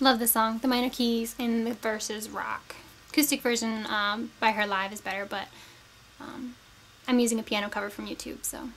Love this song. The minor keys and the verses rock. Acoustic version by her live is better, but I'm using a piano cover from YouTube, so.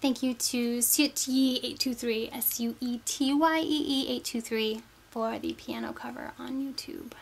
Thank you to Suetyee823 for the piano cover on YouTube.